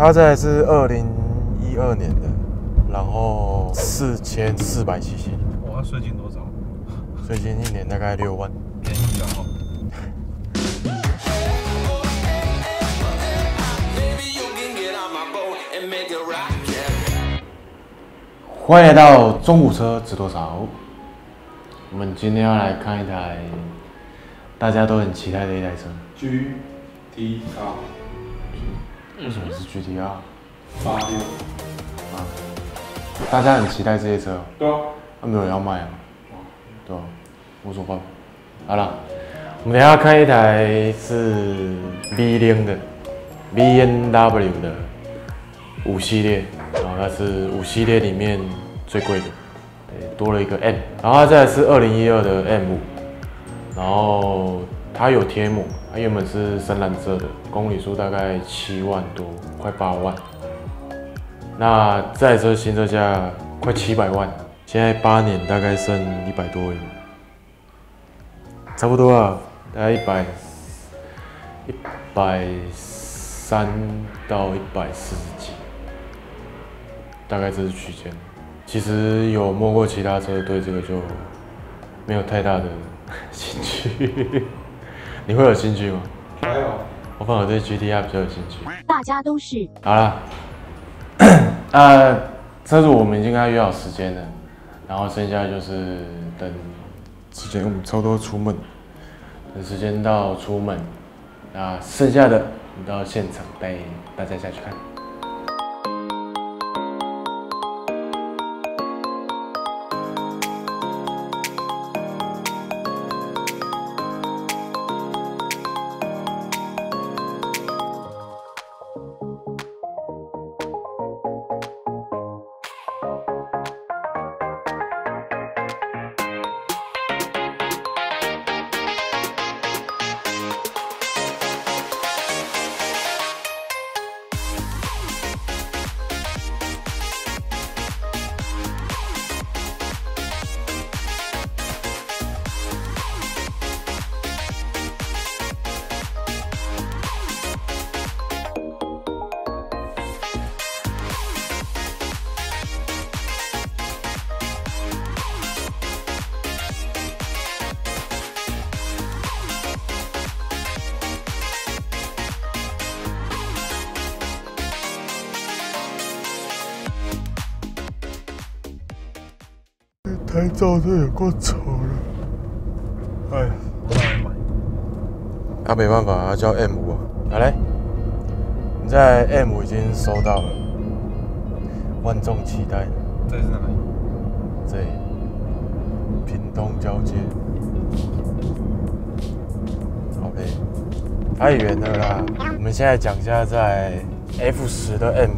它这台是2012年的，然后4400cc。哇，税金多少？税金1年大概6万。便宜啊！欢迎来到中古车值多少？我们今天要来看一台大家都很期待的一台车 ，GTR。为什么是 GTR？ 86啊！大家很期待这些车。对啊。没有人要卖啊。对啊，无所谓。好了，我们等一下看一台是 B0 的 BMW 的5系列，然后它是5系列里面最贵的。 多了一个 M， 然后它这台是2012的 M5， 然后它有贴膜，它原本是深蓝色的，公里数大概7万多，快8万。那这台车新车价快700万，现在8年大概剩100多而已，差不多啊，大概130到140几，大概这是区间。 其实有摸过其他车，对这个就没有太大的兴趣。你会有兴趣吗？没有，我反而对 GTR 比较有兴趣。大家都是。好了车主我们已经跟他约好时间了，然后剩下就是等时间，我们差不多出门，等时间到出门，那剩下的我们到现场带大家下去看。 拍照这也够丑了，哎，他没办法，他叫 M5 啊。好嘞，你在 M5 已经收到了，万众期待。这是哪里？这里，屏东交界。OK， 太远了啦。我们现在讲一下在 F10的 M，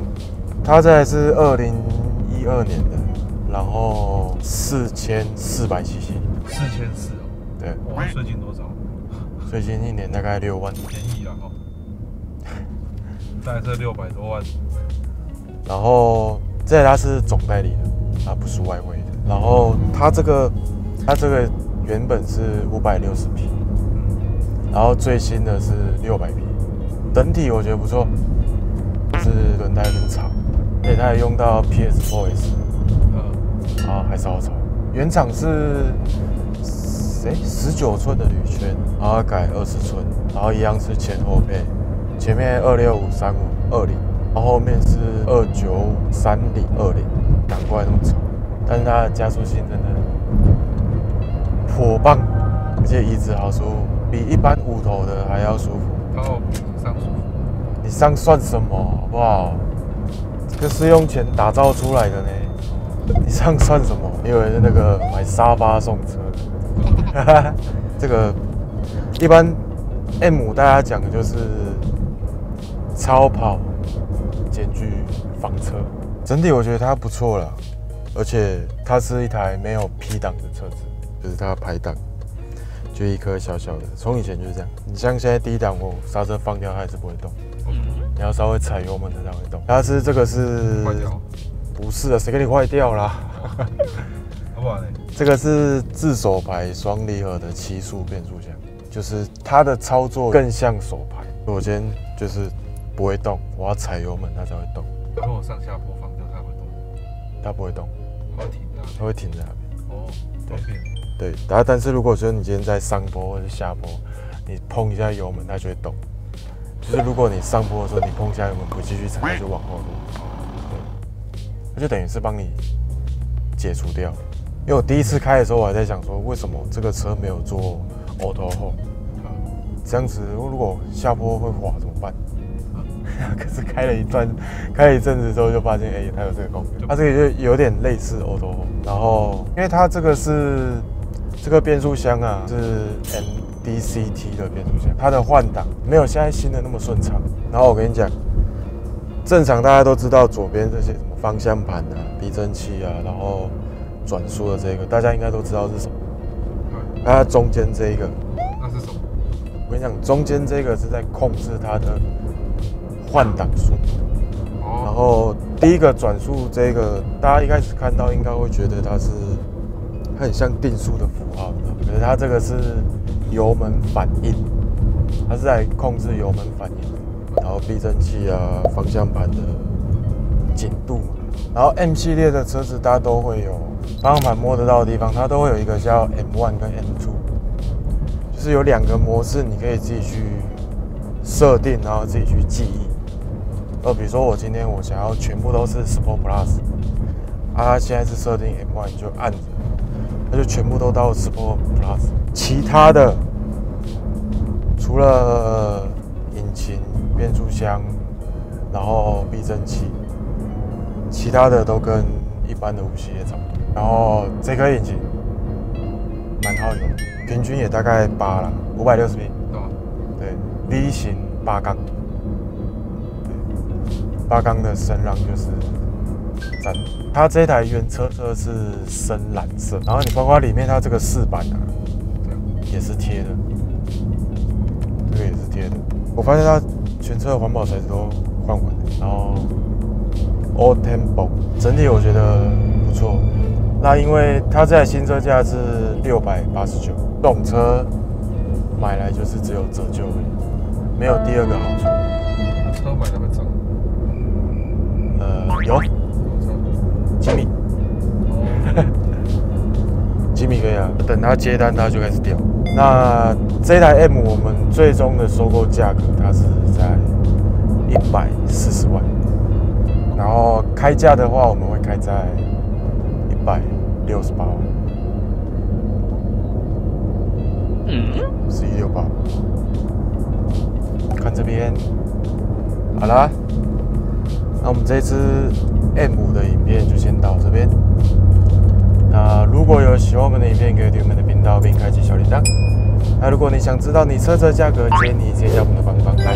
它这台是2012年的。 然后4400cc， 4400哦，对，哇，税金多少？税金1年大概6万，便宜啊哈，大概是600多万。然后这台它是总代理的，它不是外围的。然后它这个原本是560匹，然后最新的是600匹，整体我觉得不错，是轮胎很长，而且它也用到 PS Voice。 啊，还是好吵。原厂是19寸的铝圈，然后改20寸，然后一样是前后配，前面2653520，然后后面是2953020，难怪那么吵。但是它的加速性真的颇棒，而且椅子好舒服，比一般5头的还要舒服。哦，上舒服。你上算什么，好不好？这个是用钱打造出来的呢。 你这样算什么？你以为是那个买沙发送车？这个一般 M5大家讲的就是超跑兼具房车，整体我觉得它不错啦，而且它是一台没有 P 档的车子，就是它排档就一颗小小的，从以前就是这样。你像现在低档，我刹车放掉它还是不会动，你要稍微踩油门它才会动。但是这个是。 不是的，谁给你坏掉啦？好不好呢？这个是自手排双离合的7速变速箱，就是它的操作更像手排。我今天就是不会动，我要踩油门它才会动。如果我上下坡放掉，它会动？它不会动，它会停在那边。它会停在那边。哦，对，但是如果说你今天在上坡或者下坡，你碰一下油门它就会动。就是如果你上坡的时候你碰一下油门不继续踩，它就往后落。对，它就等于是帮你解除掉。因为我第一次开的时候，我还在想说，为什么这个车没有做 auto hold？ 这样子，如果下坡会滑怎么办？可是开了一阵子之后就发现，哎，它有这个功能。它这个就有点类似 auto hold， 然后因为它这个是这个变速箱啊，是 NDCT 的变速箱，它的换挡没有现在新的那么顺畅。然后我跟你讲，正常大家都知道左边这些什么方向盘啊、避震器啊，然后转速的这个，大家应该都知道是什么。它中间这一个，那是什么？我跟你讲，中间这个是在控制它的换挡速度，然后第一个转速这个，大家一开始看到应该会觉得它很像定速的符号，可是它这个是油门反应，它是在控制油门反应，然后避震器啊、方向盘的紧度嘛。然后 M 系列的车子，大家都会有方向盘摸得到的地方，它都会有一个叫 M1跟 M2。就是有两个模式，你可以自己去设定，然后自己去记忆。比如说我今天我想要全部都是 Sport Plus， 它现在是设定 M1， 你就按着，它就全部都到 Sport Plus。其他的除了引擎、变速箱，然后避震器，其他的都跟一般的5系列差不多。然后这颗引擎蛮耗油的。平均也大概8啦，560匹。对， V 型8缸，对，8缸的声浪就是赞。它这台原车是深蓝色，然后你包括里面它这个饰板啊，也是贴的，这个也是贴的。我发现它全车的环保材质都换完了，然后 All Tempo 整体我觉得不错。那因为它这台新车价是689，这种车买来就是只有折旧而已，没有第二个好处。那车买来会涨？有。吉米。吉米可以啊，等它接单它就开始掉。那这台 M 我们最终的收购价格它是在140万，然后开价的话我们会开在168万，是168。看这边，好啦，那我们这次 M5的影片就先到这边。那如果有喜欢我们的影片，可以订阅我们的频道并开启小铃铛。那如果你想知道你车子的价格，建议你直接加我们的官方台，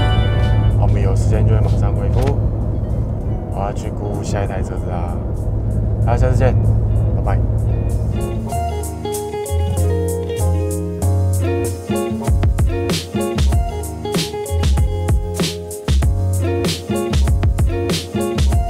我们有时间就会马上回复。我要去估下一台车子啦，大家下次见。拜拜。